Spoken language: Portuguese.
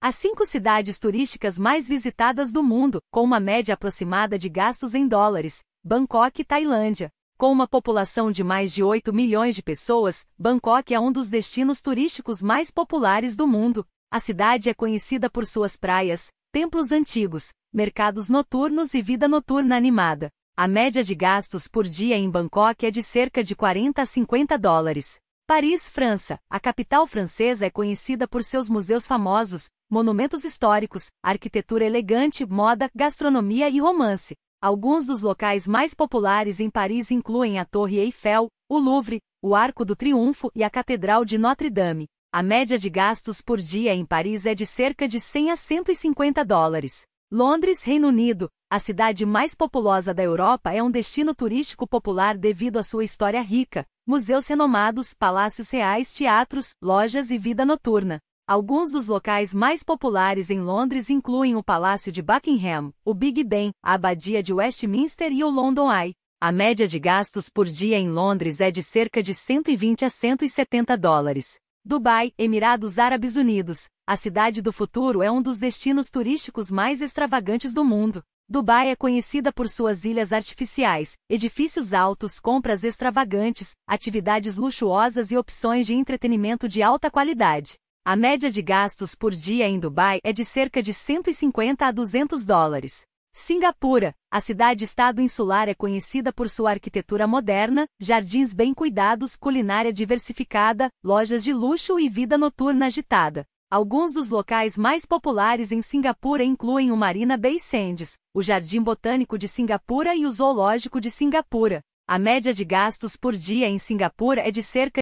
As 5 cidades turísticas mais visitadas do mundo, com uma média aproximada de gastos em dólares, Bangkok e Tailândia. Com uma população de mais de 8 milhões de pessoas, Bangkok é um dos destinos turísticos mais populares do mundo. A cidade é conhecida por suas praias, templos antigos, mercados noturnos e vida noturna animada. A média de gastos por dia em Bangkok é de cerca de 40 a 50 dólares. Paris, França. A capital francesa é conhecida por seus museus famosos, monumentos históricos, arquitetura elegante, moda, gastronomia e romance. Alguns dos locais mais populares em Paris incluem a Torre Eiffel, o Louvre, o Arco do Triunfo e a Catedral de Notre-Dame. A média de gastos por dia em Paris é de cerca de 100 a 150 dólares. Londres, Reino Unido. A cidade mais populosa da Europa é um destino turístico popular devido à sua história rica, museus renomados, palácios reais, teatros, lojas e vida noturna. Alguns dos locais mais populares em Londres incluem o Palácio de Buckingham, o Big Ben, a Abadia de Westminster e o London Eye. A média de gastos por dia em Londres é de cerca de 120 a 170 dólares. Dubai, Emirados Árabes Unidos. A cidade do futuro é um dos destinos turísticos mais extravagantes do mundo. Dubai é conhecida por suas ilhas artificiais, edifícios altos, compras extravagantes, atividades luxuosas e opções de entretenimento de alta qualidade. A média de gastos por dia em Dubai é de cerca de 150 a 200 dólares. Singapura, a cidade-estado insular é conhecida por sua arquitetura moderna, jardins bem cuidados, culinária diversificada, lojas de luxo e vida noturna agitada. Alguns dos locais mais populares em Singapura incluem o Marina Bay Sands, o Jardim Botânico de Singapura e o Zoológico de Singapura. A média de gastos por dia em Singapura é de cerca